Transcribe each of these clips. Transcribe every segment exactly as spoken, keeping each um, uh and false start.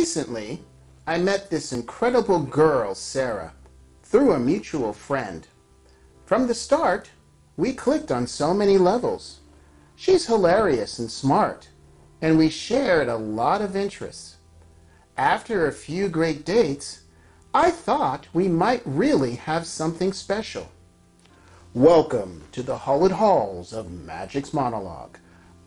Recently, I met this incredible girl, Sarah, through a mutual friend. From the start, we clicked on so many levels. She's hilarious and smart, and we shared a lot of interests. After a few great dates, I thought we might really have something special. Welcome to the Hallowed Halls of Magic's Monologue.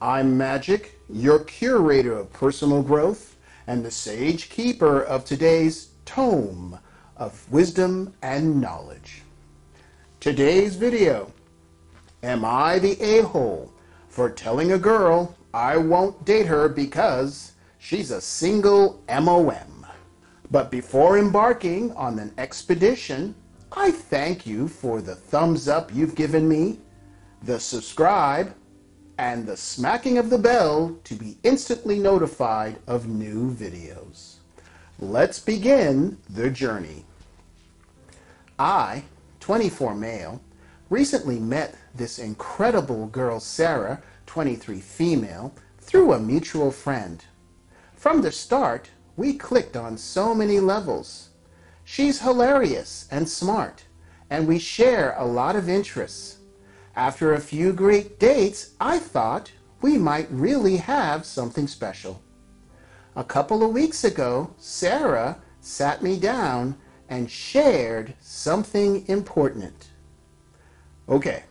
I'm Magic, your curator of personal growth and the sage keeper of today's tome of wisdom and knowledge. Today's video, am I the a-hole for telling a girl I won't date her because she's a single M O M? But before embarking on an expedition, I thank you for the thumbs up you've given me, the subscribe, and the smacking of the bell to be instantly notified of new videos. Let's begin the journey. I, twenty-four male, recently met this incredible girl Sarah, twenty-three female, through a mutual friend. From the start, we clicked on so many levels. She's hilarious and smart, and we share a lot of interests. After a few great dates, I thought we might really have something special. A couple of weeks ago, Sarah sat me down and shared something important. Okay,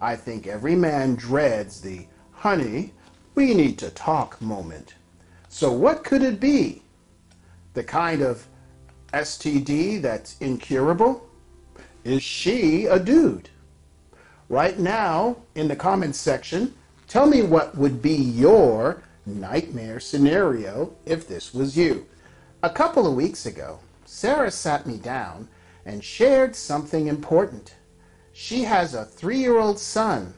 I think every man dreads the, honey, we need to talk moment. So what could it be? The kind of S T D that's incurable? Is she a dude? Right now, in the comments section, tell me what would be your nightmare scenario if this was you. A couple of weeks ago, Sarah sat me down and shared something important. She has a three-year-old son.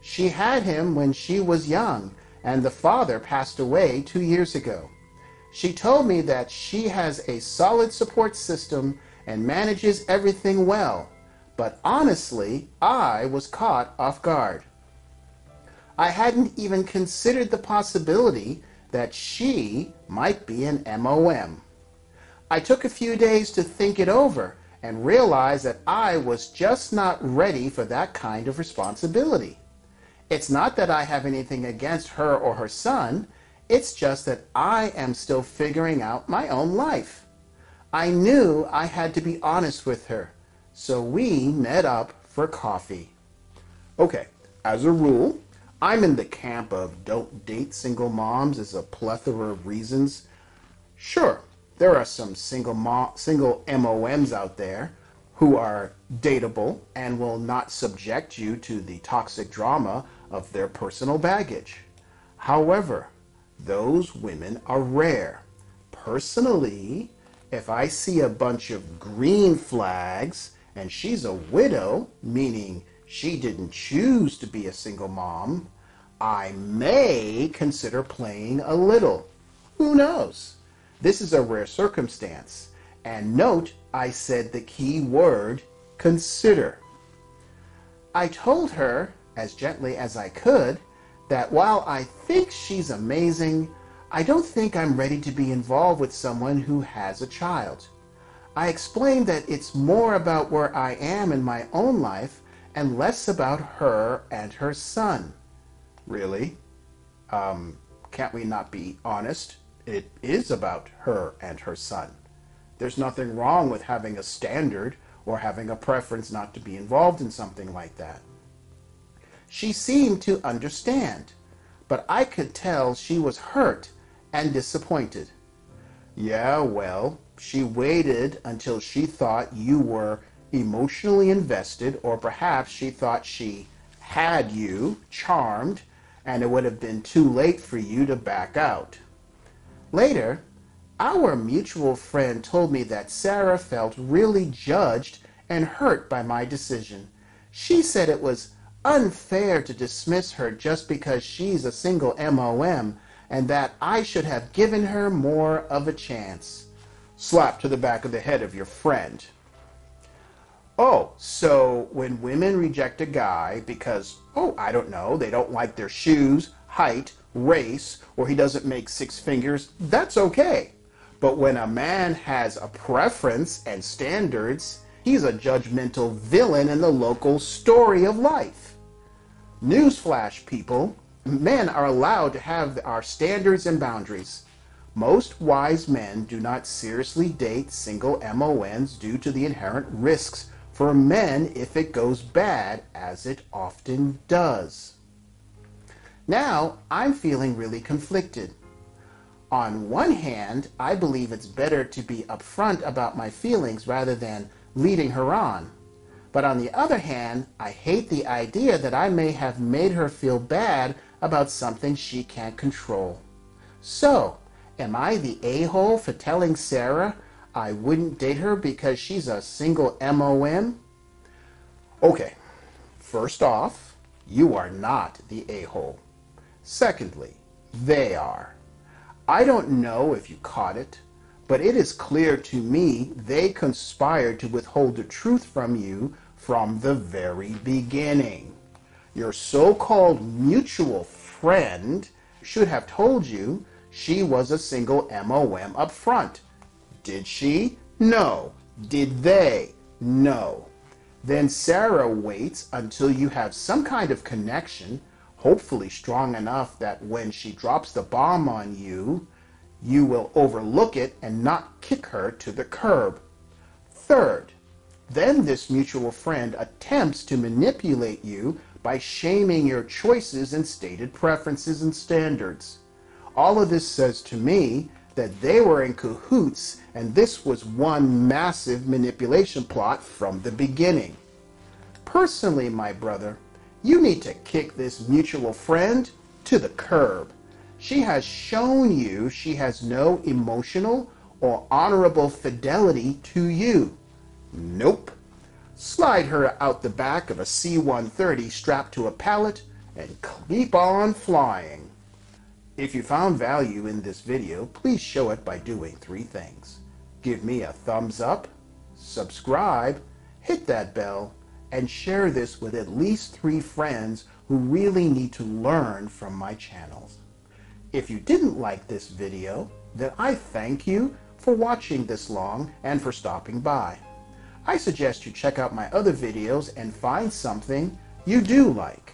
She had him when she was young, and the father passed away two years ago. She told me that she has a solid support system and manages everything well, but honestly, I was caught off guard. I hadn't even considered the possibility that she might be an M O M. I took a few days to think it over and realized that I was just not ready for that kind of responsibility. It's not that I have anything against her or her son. It's just that I am still figuring out my own life. I knew I had to be honest with her, so we met up for coffee. Okay, as a rule, I'm in the camp of don't date single moms as a plethora of reasons. Sure, there are some single mo single M O Ms out there who are dateable and will not subject you to the toxic drama of their personal baggage. However, those women are rare. Personally, if I see a bunch of green flags and she's a widow, meaning she didn't choose to be a single mom, I may consider playing a little. Who knows? This is a rare circumstance. And note, I said the key word, consider. I told her, as gently as I could, that while I think she's amazing, I don't think I'm ready to be involved with someone who has a child. I explained that it's more about where I am in my own life and less about her and her son. Really? Um, can't we not be honest? It is about her and her son. There's nothing wrong with having a standard or having a preference not to be involved in something like that. She seemed to understand, but I could tell she was hurt and disappointed. Yeah, well, she waited until she thought you were emotionally invested, or perhaps she thought she had you charmed, and it would have been too late for you to back out. Later, our mutual friend told me that Sarah felt really judged and hurt by my decision. She said it was unfair to dismiss her just because she's a single M O M, and that I should have given her more of a chance. Slap to the back of the head of your friend. Oh, so when women reject a guy because, oh, I don't know, they don't like their shoes, height, race, or he doesn't make six fingures, that's okay. But when a man has a preference and standards, he's a judgmental villain in the local story of life. Newsflash, people. Men are allowed to have our standards and boundaries. Most wise men do not seriously date single M O Ns due to the inherent risks for men if it goes bad, as it often does. Now, I'm feeling really conflicted. On one hand, I believe it's better to be upfront about my feelings rather than leading her on. But on the other hand, I hate the idea that I may have made her feel bad about something she can't control. So, am I the a-hole for telling Sarah I wouldn't date her because she's a single M O M? Okay, first off, you are not the a-hole. Secondly, they are. I don't know if you caught it, but it is clear to me they conspired to withhold the truth from you from the very beginning. Your so-called mutual friend should have told you she was a single M O M up front. Did she? No. Did they? No. Then Sarah waits until you have some kind of connection, hopefully strong enough that when she drops the bomb on you, you will overlook it and not kick her to the curb. Third, then this mutual friend attempts to manipulate you by shaming your choices and stated preferences and standards. All of this says to me that they were in cahoots, and this was one massive manipulation plot from the beginning. Personally, my brother, you need to kick this mutual friend to the curb. She has shown you she has no emotional or honorable fidelity to you. Nope. Slide her out the back of a C one thirty strapped to a pallet and keep on flying. If you found value in this video, please show it by doing three things. Give me a thumbs up, subscribe, hit that bell, and share this with at least three friends who really need to learn from my channels. If you didn't like this video, then I thank you for watching this long and for stopping by. I suggest you check out my other videos and find something you do like.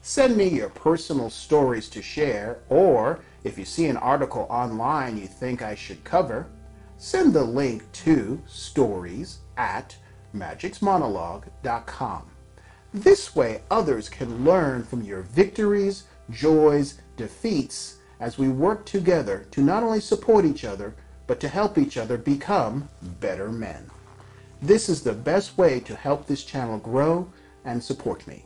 Send me your personal stories to share, or if you see an article online you think I should cover, send the link to stories at magics monologue dot com. This way others can learn from your victories, joys, defeats, as we work together to not only support each other, but to help each other become better men. This is the best way to help this channel grow and support me.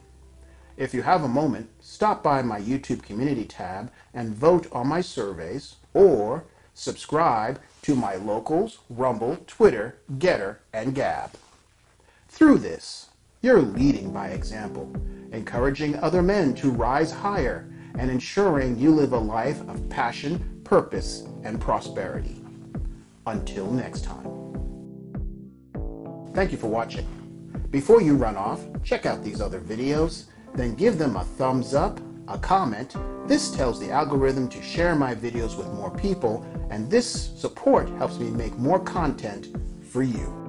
If you have a moment, stop by my YouTube community tab and vote on my surveys, or subscribe to my Locals, Rumble, Twitter, Getter, and Gab. Through this, you're leading by example, encouraging other men to rise higher, and ensuring you live a life of passion, purpose, and prosperity. Until next time. Thank you for watching. Before you run off, check out these other videos, then give them a thumbs up, a comment. This tells the algorithm to share my videos with more people, and this support helps me make more content for you.